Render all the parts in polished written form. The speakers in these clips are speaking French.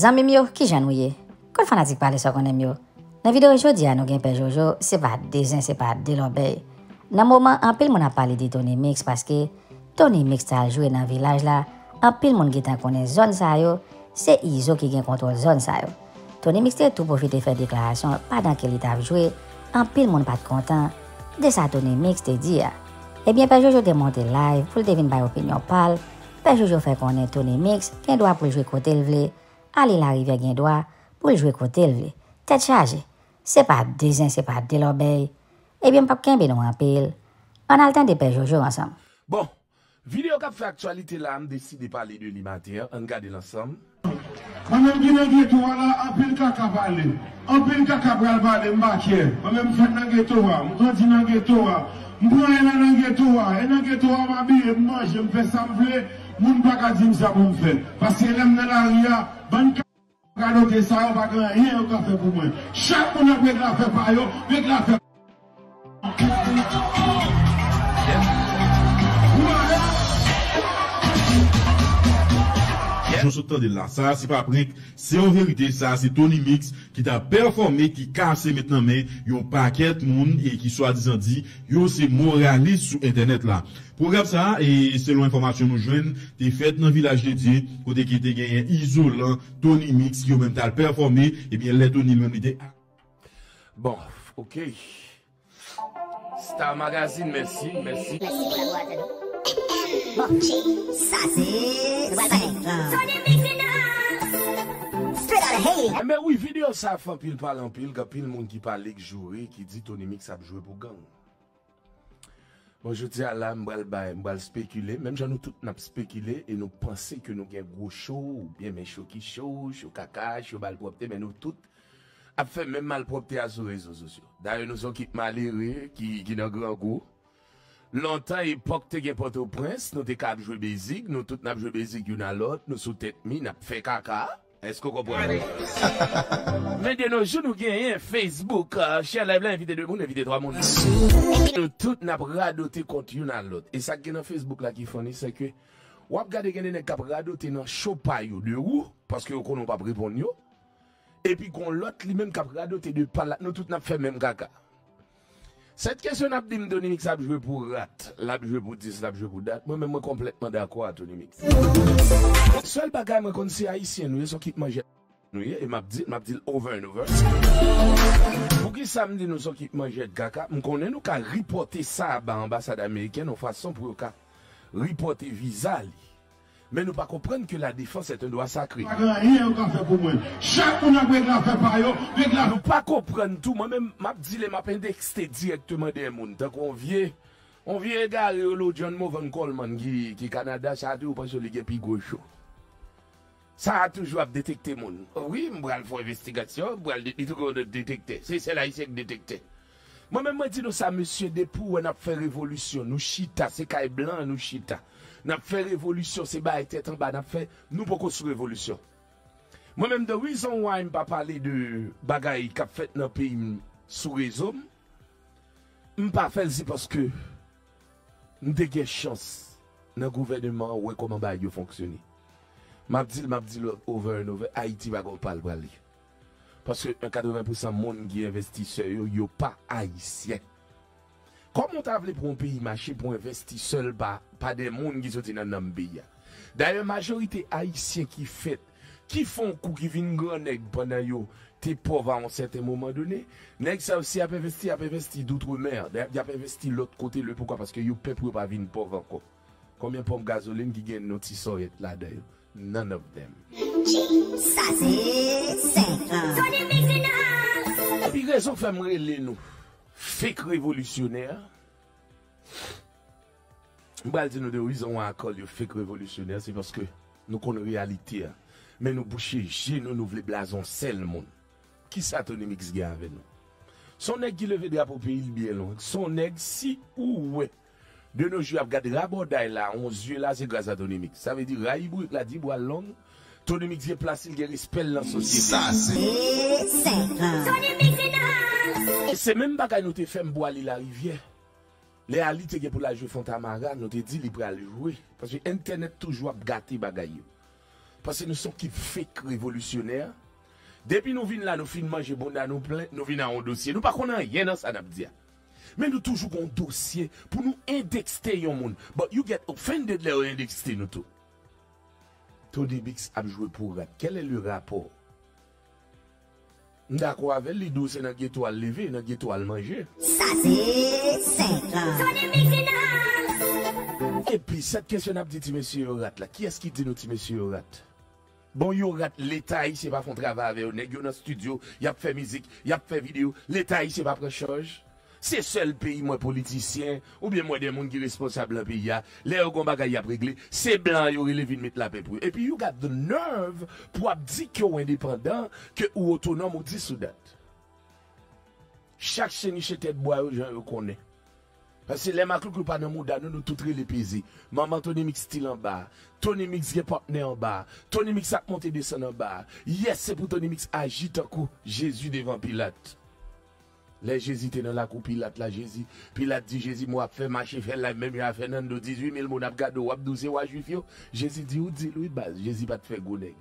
Zami mio qui janouye. Quand fanatique parle ça qu'on aime yo. Dans vidéo aujourd'hui nous gagne Pè Jojo, c'est pas désin, c'est pas de l'obéi. Dans moment en pile mon a parlé de Tonymix parce que Tonymix a joué dans village là, en pile mon qui t'a connaît Zonsayo, c'est Izo qui gagne contrôle Zonsayo. Tonymix a tout profité faire déclaration pendant qu'elle t'a joué, en pile mon pas content de ça Tonymix te dit. Eh bien Pè Jojo te monté live pour te venir par opinion parle. Pè Jojo fait connaître Tonymix qui doit pour jouer côté le vle. Allez la rivière gain droit pour jouer côté levé tête chargée c'est pas désin c'est pas de l'obéi et bien pas Campe non en pile on a le temps de Pè Jojo ensemble bon vidéo qui fait actualité là on décide de parler de l'imatière on regarde l'ensemble on a dit le ghetto là en pile caca parler en pile caca pral parler marquer on même fait dans ghetto là on dit dans ghetto là dans ghetto là m'habiller manger me faire ça me veut moun pa ka dim ça pour me faire parce que l'aime dans la ria bonne carotte ça on pas grand rien on fait pour moi chaque monde avec la faire par yo avec la faire nous sommes de là ça c'est pas brique c'est en vérité ça c'est Tonymix qui t'a performé qui casse maintenant mais yon paquet monde et qui soi-disant dit yo c'est moraliste sur internet là programme ça et selon information nous joignent t'es fait dans village de Dieu côté qui était gagné isolant Tonymix qui même t'a performé et bien les Tonymix était bon OK Star Magazine merci ça c'est mais oui vidéo ça fait pile parle en pile pile monde qui parle qui jouer qui dit Tonymix ça jouer pour gang bon je dis à la m'bal spéculer même j'en nous tout n'a spéculé et nous penser que nous gain gros show bien mais show qui show caca show bal propre mais nous tout a fait même mal propre à sur réseaux sociaux d'ailleurs nous on qui malheureux qui dans grand goût longtemps époque te gen Port-au-Prince nous te cap jouer basic nous tout n'a jouer basic une à l'autre nous sous tête mi n'a fait caca est-ce que vous comprenez mais de nos jours nous gagne Facebook cher live là invité deux monde invité trois monde nous tout n'a radoté contre une à l'autre et ça qui dans Facebook là qui fournit c'est que ou a regarder gagne des cap radoté dans chopa yo de où parce que on pas répondre yo et puis qu'on l'autre lui même cap radoté de par là nous tout n'a fait même caca. Cette question n'a pas dit Tonymix a joué pour rat, l'a joué pour 10, l'a joué pour date. Moi-même, moi complètement d'accord à Tonymix. Seul bagage, moi, qu'on sait haïtien, nous, ils ont qui manger. Nous, et m'a dit over and over. Pour qui ça me dit, nous, ont qui manger de caca, nous connaissons, nous, qu'à reporter ça à l'ambassade américaine, en façon pour qu'à reporter visa. Mais nous ne comprenons pas que la défense est un droit sacré. Chaque fois que nous faisons par eux, nous ne comprenons pas tout. Moi-même, je dis que je indexé directement des gens. Donc, on vient égarer le John Movan Coleman qui est au Canada, ça a toujours pas sur les gens qui sont. Ça a toujours détecté les gens. Oui, je vais faire une investigation, je vais détecter. C'est celle-là qui est détectée. Moi-même, je dis ça, monsieur Depou, on a fait révolution. Nous chita, c'est caille blanc, nous chita. N'a fait révolution, c'est bas et tête en bas, n'a fait, nous pas construire révolution. Moi-même, the reason why je ne pas parler de bagaille qui a fait dans le pays sous réseau, je ne pas faire c'est parce que nous avons une chance dans le gouvernement où comment bagaille fonctionne. M'a dit over and over, Haïti va parler pour aller. Parce que 80% monde qui investisseur, ils sont pas haïtiens. Comment t'as voulu pour un pays marché pour investir seul pas des monde qui sont dans un pays. D'ailleurs, majorité haïtien qui fait, qui font coup, qui viennent grand nèg pendant yo, t'es pauvre à un certain moment donné. Nèg ça aussi a investi d'outre-mer, d'ailleurs a investi l'autre côté le pourquoi parce que yo peuple pas venir pauvre encore. Combien pompe gasoline qui gagne notre sorte là d'ailleurs. None of them. Ça c'est et puis raison fait me reler nous. Fake révolutionnaire. M'bal di nou de raison à call yo fake révolutionnaire, c'est parce que nous connaissons la réalité. Mais nous boucher nous voulons blason seul monde. Qui ça Tonymix gars avec nous? Son nèg qui levé drapeau pays bien long. Son nèg si ou ouais. De nos jours, regardez la bordaille là, 11 yeux là, c'est grâce à Tonymix. Ça veut dire raïbou la di bois long. Tonymix est placé le respect dans la société. Ça c'est c'est même pas quand nous te fait boire la rivière. Les alités pour la jouer Fontamara, nous te dit libre à jouer. Parce que Internet toujours gâté bagaille. Parce que nous sommes qui fake révolutionnaires. Depuis nous venons là, nous finissons manger bon dans nous plein, nous venons à un dossier. Nous ne connaissons rien dans ça. Mais nous toujours un dossier pour nous indexer le monde. But you get offended là, indexer nous tout. Tonymix a joué pour rap. Quel est le rapport? D'accord avec les dossiers dans le ghetto à lever, dans le ghetto à manger. Ça c'est simple. Et puis, cette question a dit, monsieur Yorat, là, qui est-ce qui dit nous, monsieur Yorat? Bon, Yorat, l'État, il ne sait pas faire travail avec eux. Il est dans le studio, il a fait musique, il a fait vidéo. L'État, il ne sait pas prendre charge. C'est seul pays, moi, politicien, ou bien moi, des gens qui sont responsables dans le pays. Les gens qui ont réglé, c'est blanc, ils ont mis la paix pour eux. Et puis, Yorat, de nerve pour dire qu'ils sont indépendants, qu'ils sont autonomes ou dissoudants. Chaque chenille chez tête bois, les gens le connaissent. Parce que les macros qui pas dans nous, nous tous les pays. Maman Tonymix style en bas. Tonymix qui partner en bas. Tonymix a monté descend en bas. Yes, c'est pour Tonymix agit en coup. Jésus devant Pilate. Les Jésus étaient dans la coupe Pilate, là Jésus. Pilate dit Jésus, moi, fait marcher, fait la même, à Fernando, 18 000 moun, abgado, abdouze, ou juif. Jésus dit, ou dit, lui, bas, Jésus pas te faire goneg.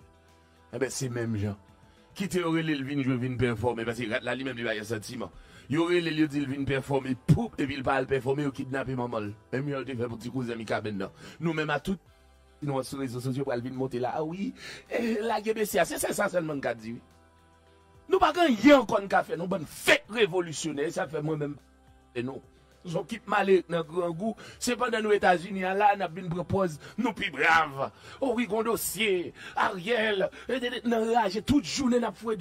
Eh ben, c'est même gens. Qui te aurait les vins, je viens performer, parce que là, lui-même, il y a un sentiment. Il y aurait les lieux d'il vient performer, poup, et il parle performer, ou kidnapper maman. Même il te fait petit cousin, Mika maintenant. Nous-mêmes, à tout, nous, sur les réseaux sociaux, pour venir monter là. Ah oui, la GBCA, c'est ça seulement qu'a dit. Nous, pas quand il y a encore un café, nous, bonne fête révolutionnaire, ça fait moi-même. Et non. Nous sommes qui malé dans grand goût. C'est pendant nous, États-Unis, là, nous avons une propose, nous, plus braves. Oh oui, grand dossier, Ariel, nous, rage, toute journée, nous avons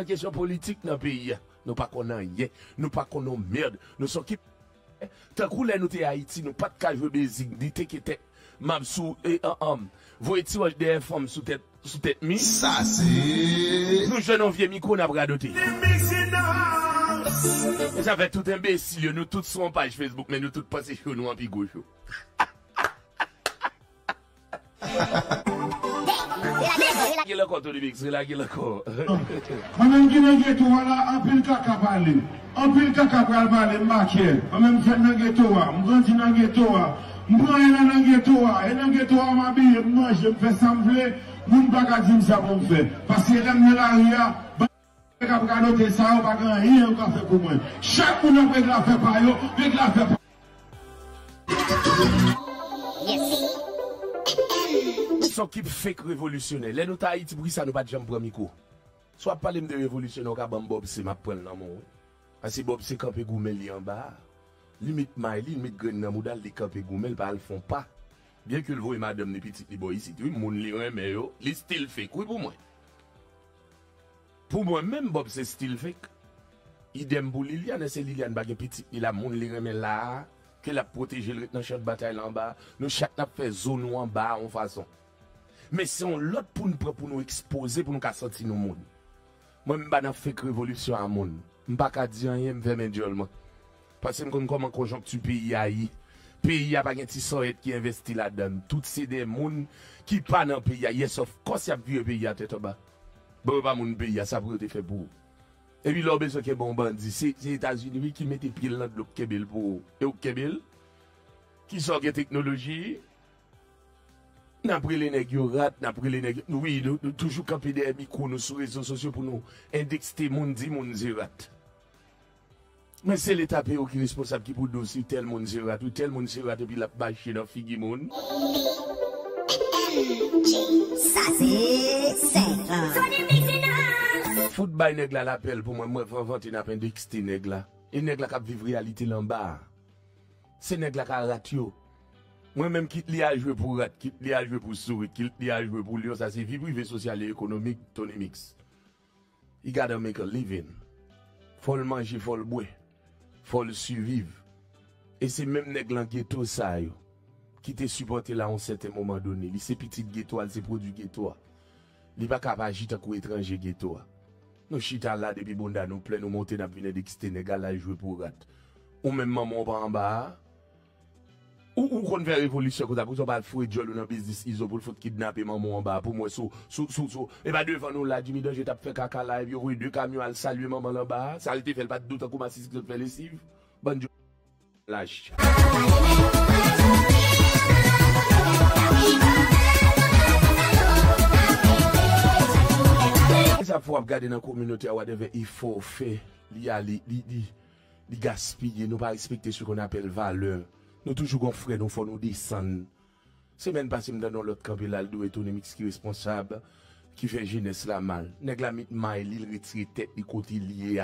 une question politique dans le pays. Nous pas connaissons rien, nous pas connaissons merde, nous sommes qui tant qu'on est nous t'es Haïti, nous pas de cas de dignité qui était même sous et un homme. Voyez-tu des femmes sous tête mise? Ça c'est nous jeunes vieux micro n'a pas doté. Et ça fait tout imbécile, nous tous sur page Facebook mais nous tous passés chez nous en pigouche. Il y a encore Tonymix, il y a encore. Même qui n'est ghetto, voilà, en pile caca parler. En pile caca parler, marqué. Même fait dans ghetto, m'grandit dans ghetto, m'braille dans ghetto, et dans ghetto, m'habille, moi je me fais sembler, mon bagadim ça pour me faire. Parce que l'homme de la rue, il y a pas noté ça, il n'y a pas rien à faire pour moi. Chaque monde a fait de la faire par eux, fait de la faire par eux. Son qui fake révolutionnaire. Les notes Haïti pour ça nous pas de jambes premier coup. Soit parler de révolutionnaire comme Bob c'est ma prendre dans mon. Parce que Bob c'est Campe Goumelie en bas. Limite Maïli, limite Grenade modal de Campe Goumelie pas le font pas. Bien que le voit madame les petites les boys ici, oui mon li mais yo, les style fake oui pour moi. Pour moi même Bob c'est style fake. Idem pour Liliane, c'est Liliane bague petite il a mon li mais là que la protéger le dans champ de bataille en bas. Nous chaque n'a fait zone en bas en façon. Mais c'est l'autre pour nous exposer, pour nous sortir nos monde. Moi, je ne vais pas faire une révolution à monde. Je ne vais pas dire rien, je vais me dire. Parce que je ne sais pas comment conjoncture pays a. Pays a pas de petits soeurs qui investissent là-dedans. Toutes ces gens qui ne sont pas dans le pays. Yes, of course, il y a vieux pays à tête en bas. Bon, pas mon pays, ça pourrait être fait pour vous. Et puis, l'homme, c'est bon bandit. C'est les États-Unis qui mettent les pieds dans le Québec pour vous. Et au Québec, qui sort de technologie. N'a pris les négiorates, n'a pris les négiorates. Oui, nous toujours camper des micros, nous sur les réseaux sociaux pour nous indexer Mondi Monzirat. Mais c'est l'État PO qui est responsable qui pour dossier tel Monzirat ou tel Monzirat et puis la bâche dans Figi Moun. Ça c'est simple. Fout by Negla l'appel pour moi, moi, vente n'a pas indexé Negla. Et Negla qui vivre réalité l'en bas. C'est Negla qui a ratio. Moi-même, quitte li a joué pour rat, quitte li a joué pour souris, quitte li a joué pour lion, ça c'est vie privée, sociale et économique, Tonymix. You gotta make a living. Faut le manger, faut le boire, faut le survivre. Et c'est même nèg lan ghetto ça, yo, qui te supporté là à un certain moment donné. Li c'est petit ghetto, c'est produit ghetto. Li pas capable agir tant qu'étranger ghetto. Nous chita là depuis bonda, nous plein, nous monter, nous venir d'exté nèg la jouer pour rat. Ou même maman pas en bas. Ou qu'on fait révolution, qu'on a besoin de faire des dans le business, Izo pour le kidnapper maman en bas, pour moi, et bien devant nous, là, Jimmy, j'ai tapé caca live, il y a deux camions à saluer maman en bas, ça a été fait pas de doute, comme assiste que je fais les cives. Bonne journée. Lâche. va regarder dans la communauté, il faut faire, il gaspiller, nous pas respecter ce qu'on appelle valeur. Nous toujours gonfler, nous faut nous descendre. C'est même pas si nous dans l'autre camp, là, le Tonymix qui est responsable, qui fait jeunesse la mal. Nèg la mit mail, il retire tête, il côté lié.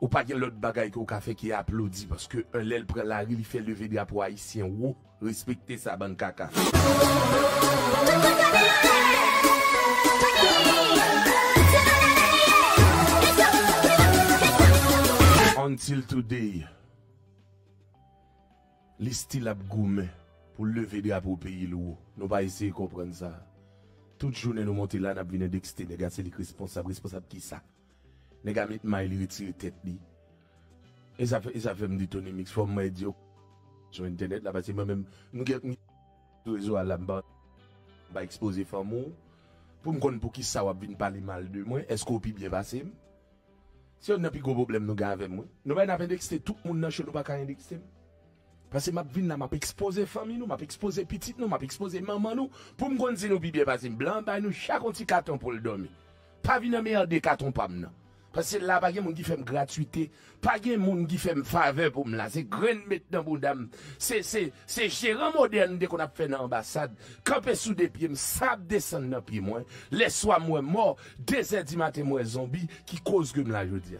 Ou pas qu'il y a l'autre bagaille qu'on a fait qui applaudit parce que un lèl prend la rue, il fait lever des drapeaux haïtiens. Ou respecter sa bande caca. Until today, les styles abgoumés pour lever des drapeaux pays lourd. Nous pas essayer de comprendre ça. Toute journée nous montons là, nous venons d'exciter, les gars, c'est les responsables qui ça. Les gars, ils retirent la tête. Et ça fait me dire Tonymix, faut me dire sur Internet, là, parce que moi-même, nous avons des réseaux à la bande, nous exposer les femmes. Pour me connaître pour qui ça va venir parler mal de moi, est-ce qu'on peut bien passer? Si on n'a plus de problème, nous avons avec moi. Nous n'avons pas d'indexer tout le monde dans le nous pas indexer. Parce que ma vie, m'a exposé famille, nous m'a exposé petite, nous m'a exposé maman, nous. Pour me dire nous bien passer, blanc, nous chaque petit carton pour le dormir. Pas venir merder carton pas maintenant. Parce que là, pas de monde qui fait gratuité, pas de monde qui fait faveur pour me là. C'est Grenade maintenant, bon dame. C'est gérant moderne qu'on a fait dans l'ambassade. Camper sous des pieds, sable descendre dans pied moi. Les soirs moi mort, 2h du matin moi zombie qui cause que me là je dis.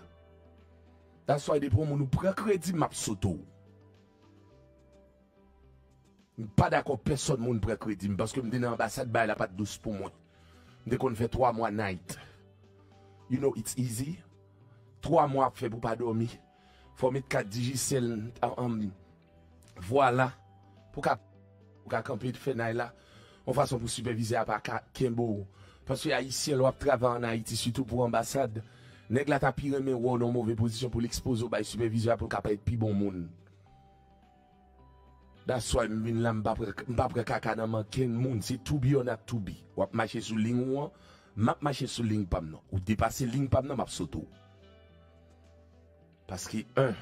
Dans soir des promos nous prend crédit m'a soto. Pas d'accord personne moun prend crédit parce que me dans l'ambassade ba elle a pas de douce pour moi. Dès qu'on fait 3 mois night. You know it's easy. 3 mois fait pour pas dormir. Faut mettre 4 digicels en ligne. Voilà. Pour qu'à camper de fenêtre là. On façon pour superviser à pas Kimbo. Parce que haïtien l'op travaille en Haïti surtout pour ambassade. Nèg la ta pire mais ou dans mauvaise position pour l'exposer au bail superviseur pour capable être plus bon monde. That's why m'vin là m'pa près caca dans manken monde, c'est to be on a to be. Ou marcher sous ligne ou m'a marché sur ligne pam non ou dépasser ligne pam non m'a sauto parce que un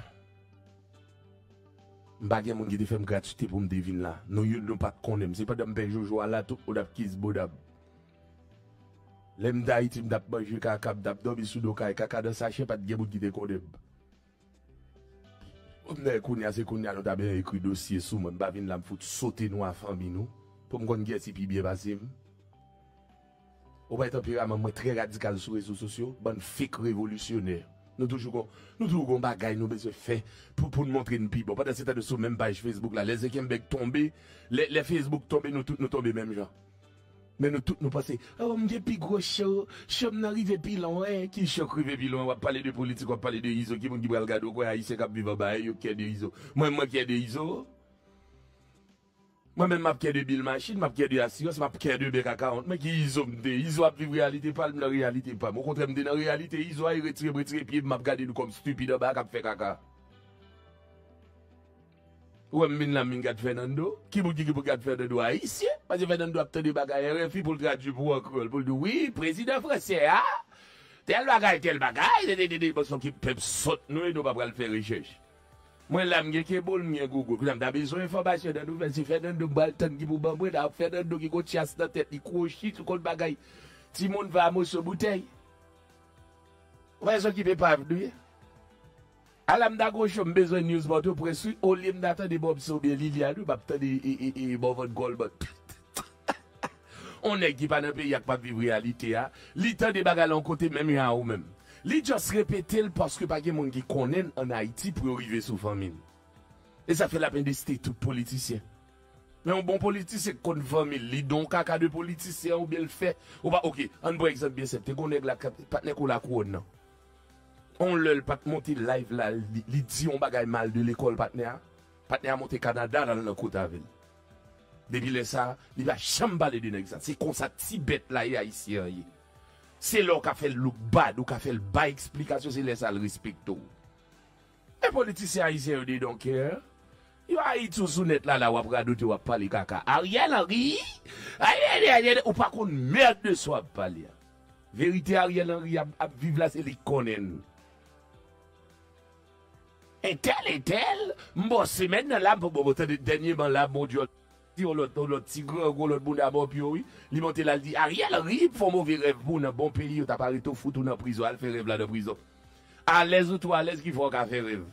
bagay moun qui te fait gratuité pour me devine là non yo non pas connaît c'est pas dans Pè Jojo là tout ou d'a kiss bodab l'aime d'Haïti m'd'a manger kaka d'ab dormi sous do kay kaka dans sachet pas de gèbout qui te connaît on ne connait c'est qu'on a d'ab écrit dossier sous moi m'ba vinn là me foutre sauter nous à famille nous pour me connait si bien passé. Ou pas être un pyramier très radical sur les réseaux sociaux, bonne fake révolutionnaire. Nous toujours bagaille, nous besoin faire pour nous montrer une pipe. Bon, pas dans cet état de sous même page Facebook là, les Ekembeck tombés, les Facebook tombés, nous tous nous tombés même genre. Mais nous tous nous passons, oh mon Dieu, puis gros show, je n'arrive plus loin, qui choc arrive plus loin, on va parler de politique, on va parler de Izo, qui vont dire regarde quoi, haïtien qui vivent bas, yo qui est de Izo. Moi qui est de Izo. Moi-même, je suis de Bill Machine, je suis de Assurance, je suis de BK40. Mais qui ils ont vivre réalité, pas la réalité, pas. Au contraire, je suis dans la réalité, ils ont retiré, puis je suis regardé comme stupide, je suis fait caca. Ou je suis là, Fernando. Qui vous dit que vous regardez Fernando haïtien? Parce que Fernando a obtenu des bagages RFI pour le traduire pour un crawl. Pour dire oui, président français, hein? Tel bagage, des personnes qui peuvent sauter, nous, et nous ne pouvons pas faire recherche. Moi, là, je suis bon, je suis Google. Je besoin d'informations dans nous. Si Fernando Baltan qui vous bambouille, Fernando qui vous chasse dans la tête, il crochit, tout le bagaille. Si mon va à moi sur bouteille. Vous voyez ce qui peut pas venir. À l'âme d'accord, je suis besoin de news pour presse. Au lieu d'attendre Bob Sobé, Liliane, ou d'attendre Movan Coleman. On est qui pas dans le pays, il n'y a pas de vivre réalité. L'état des bagages en côté, même il y a ou même. Li juste répéter parce que pas de monde qui connaît en Haïti pour arriver sous famille. Et ça fait la peine de citer tout politicien. Mais un bon politicien connaît famille, li don caca de politicien ou bien le fait. Ou pas OK, un bon exemple bien simple, on nèg la patnèk ou la couronne. On le pas monter live là, li dit on bagaille mal de l'école patnèk. Patnèk monter Canada dans le côté avec. Depuis là ça, il va chambaler de nèg ça. C'est comme ça ti bête là haïtien. C'est là qu'a fait le look bad, ou qu'a fait le bas explication, c'est là ça le respecte. Les politiciens haïtiens, ils disent donc, ils ont tout sous net là, ou après d'autres, ils vont parler caca. Ariel Henri, ou pas qu'on merde de soi parler. Vérité, Ariel Henri, à vivre là, c'est les connards. Et tel, m'bosse maintenant là, pour le dernier, mon Dieu. l'autre petit grand gros l'autre bon d'abord puis oui il monte là il dit Ariel Henri font mauvais rêve bon dans bon pays tu pas arrêté au foot dans prison elle fait rêve là dans prison à l'aise ou toi à l'aise qu'il faut qu'à faire rêve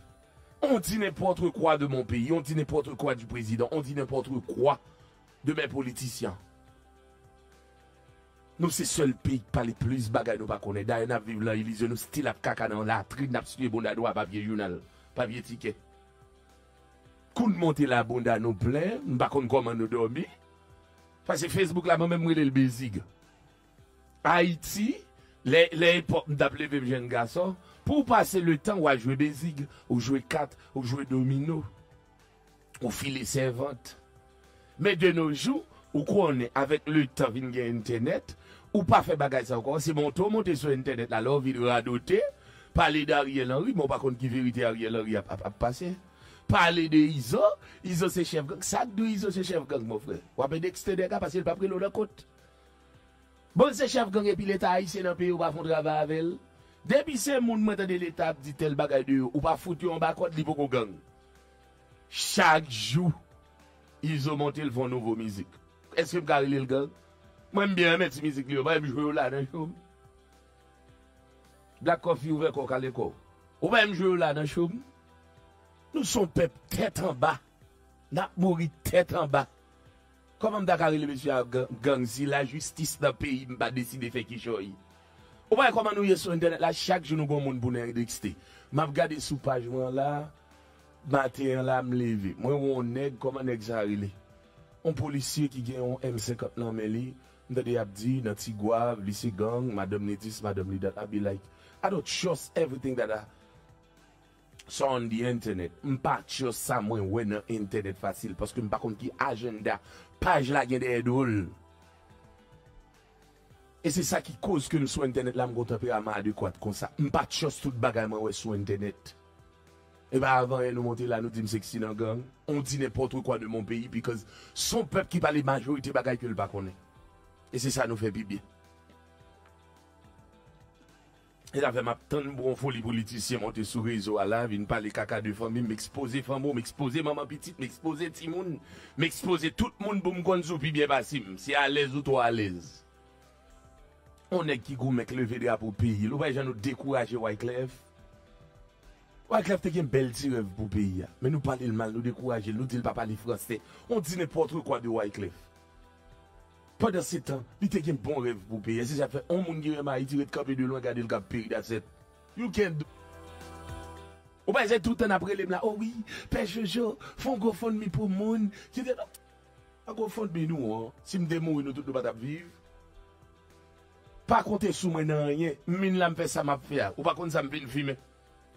on dit n'importe quoi de mon pays on dit n'importe quoi du président on dit n'importe quoi de mes politiciens nous c'est seul pays qui parle plus bagaille nous pas connaît d'ailleurs n'a vivre là illusion nous style à caca dans la trine n'a suivre bon d'adroit papier journal papier ticket quand de monter la bonda nous plaît, nous ne savons pas comment nous dormir. Parce que Facebook là, moi-même, je suis le basic. Haïti, les d'appelé les jeunes garçons, pour passer le temps, ou jouer basic, ou jouer 4, ou jouer domino, ou filer servante. Mais de nos jours, ou qu'on est avec le temps, il y a Internet, ou pas faire bagaille ça encore. Si mon tour monte sur Internet, là, on vient radoter, parler d'Ariel Henri, mais on ne sait pas qui vérité Ariel Henri a passé. Parler de Izo, Izo c'est chef gang. Ça d'où Izo c'est chef gang, mon frère. Ou après d'extérieur parce qu'il n'a pas pris l'eau de côte. Bon, c'est chef gang et puis l'État haïtien dans le pays ou pas font travail avec elle. Depuis ce monde, de l'État dit tel bagay de ou pas foutu en bas côte, il faut qu'on gang. Chaque jour, Izo monte le font nouveau musique. Est-ce que vous avez le gang? Moi, j'aime bien mettre cette musique, je vais jouer là dans le show. Black Coffee ouvert qu'on calé quoi. Ou même jouer là dans le show. Nous sommes peuple tête en bas. Nous mourons tête en bas. Comment d'accord le monsieur gang si la justice dans le pays m'a décidé de faire qui choye. Ou bien comment nous y sommes sur Internet là, chaque jour nous avons un monde pour nous indexer. M'a regardé sous page là, matin là, me lever. Moi, on est comment exagérer. Un policier qui gagne un M50 dans Meli, nous avons dit, dans Tigouave, lycée gang, madame Nedis, madame Lidat, I be like, I don't trust everything that I. So on the internet, m'pas chose ça moins ouais dans internet facile parce que m'pas comme qui agenda page là gagne des drôles. Et c'est ça qui cause que nous sur internet là m'gon tempérament adéquat comme ça. M'pas chose tout bagay moi ouais sur internet. Et bah avant nous monter là nous dit sexy dans gang, on dit n'importe quoi de mon pays because son peuple qui parle majorité bagay que le pas connaît. Et c'est ça nous fait bien. Et là, je m'attends pour un folie politicien, monter sur les réseaux à la vie, ne parler caca de famille, m'exposer femme, m'exposer maman petite, m'exposer petit monde, m'exposer tout le monde pour me connaître puis bien passer. C'est à l'aise ou toi à l'aise. On est qui goût, mec, levé drapeau pays. L'on va nous décourager, Wyclef. Wyclef, t'es un bel petit rêve pour pays. Mais nous parler le mal, nous décourager, nous disons pas parler français. On dit n'importe quoi de Wyclef. Pendant ce temps, il était un bon rêve pour payer. Si ça fait un monde qui est mal, il tire le cap de loin, garder le cap pays d'asset. You can do. Ou bien, c'est tout le temps après les blancs. Oh oui, Pè Jojo, font GoFundMe pour le monde. Qui dit, pas GoFundMe nous, si me démourir, nous tous nous pas vivre. Pas compter sous moi, non, rien. Mine là, me fait ça, m'a fait. Ou pas contre ça, me fait filmer.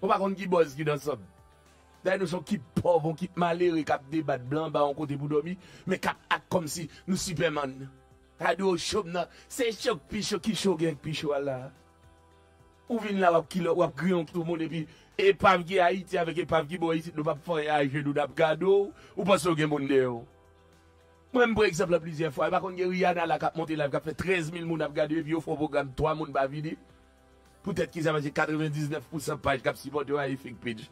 Ou pas contre qui bosse, qui dans ça. D'ailleurs, nous sommes qui pauvres, qui malheureux, qui débattent blanc, bas, on côté pour dormir, mais qui actent comme si nous Superman. C'est choc, pichot, qui choc, pichot, là. Ou vient là, ou a grillon tout le monde, et puis, épave qui Haïti avec épave qui boit ici, nous pas faire un jeu de gado, ou pas sur le monde dehors. Moi-même, par exemple, plusieurs fois, par contre, Rihanna, là, qui a monté là, qui a fait 13 000 personnes à regarder, et puis, au fond, programme, 3 personnes à vider. Peut-être qu'ils avaient 99% de pages qui ont supporté un fake page.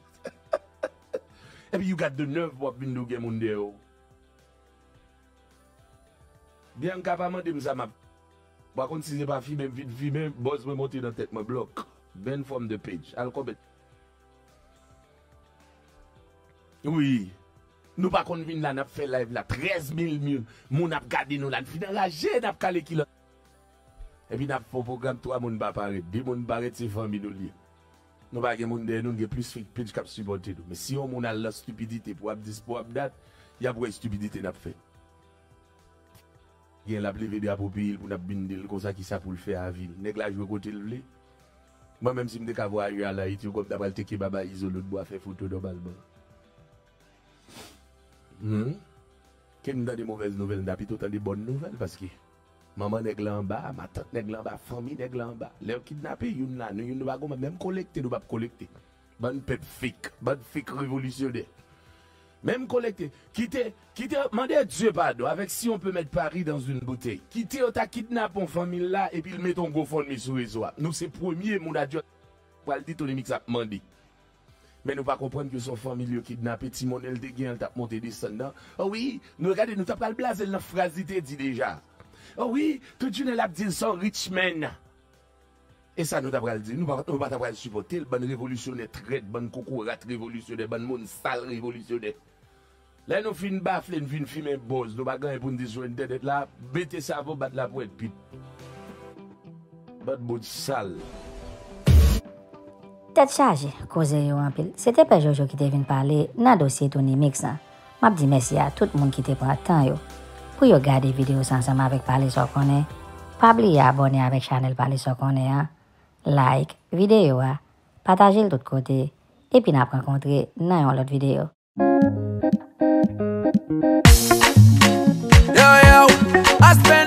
Et puis, vous avez de neuf pour venir nous gagner. Bien capable de me faire. Par contre, si ce n'est pas filmé, vite filmé, boss me monter dans la tête, me bloque. Ben forme de page. Alphabet. Oui. Nous pas qu'on vient là, nous avons fait live là. 13 000 000. Nous avons gardé nous là. Nous avons ragé, nous avons calé qui là. Et puis, nous avons fait un programme, 3 personnes ne paraissent pas. 2 personnes ne paraissent pas, c'est familial. Nous pas de monde nous avons plus de page qui supporter nous. Mais si on a la stupidité pour abdis pour abdat, il y a pour stupidité n'a fait. Il y a la vidéo pour payer pour n'a bindel comme ça qui ça pour le faire à ville. Nèg la jouer côté le. Moi même si me te voyager à Haïti comme d'après le teki baba Izo l'autre bois faire photo dans balban. Ken dans des mauvaises nouvelles n'a plutôt dans des bonnes nouvelles parce que maman nèg là en bas, ma tante nèg là en bas, famille nèg là en bas. Les kidnappés, youn là, nous youn pas go même collecter, nous pas collecter. Bonne peuple fake, bonne fake révolutionnaire. Même collecter, quitter, mandez Dieu pardon, avec si on peut mettre Paris dans une bouteille. Quitter, on t'a kidnappé en famille là, et puis il met ton GoFundMe sur les réseaux. Nous c'est premier, mon adieu, pour le dire Tonymix a demandé. Mais nous ne comprenons pas que son famille kidnappé, Timonel de Guin, t'a monté descendant. Oh oui, nous regardons, nous t'as pas le blaser dans la phrase, dit déjà. Oh oui, tout le monde a dit son rich man. Et ça, nous t'as pas le dit, nous ne pas le supporter, le bon révolutionnaire, traite, bon cocourate révolutionnaire, bon monde sale révolutionnaire. Là, nous finissons de baffler, nous finissons de filmer un boss, nous ne pouvons pas nous dire une tête là, bêtez ça avant, battre la poète, puis. Battre bout sale. Tête chargée, cause yo en pile. C'était Pè Jojo qui te venu parler dans le dossier Tonymix. M'a dit merci à tout le monde qui te prend temps yo. Pour yo garder vidéo ensemble avec parler so connait. Pas oublier abonner avec channel parler so connait. Like vidéo a, partager de l'autre côté et puis n'a rencontrer dans une autre vidéo. Yo yo,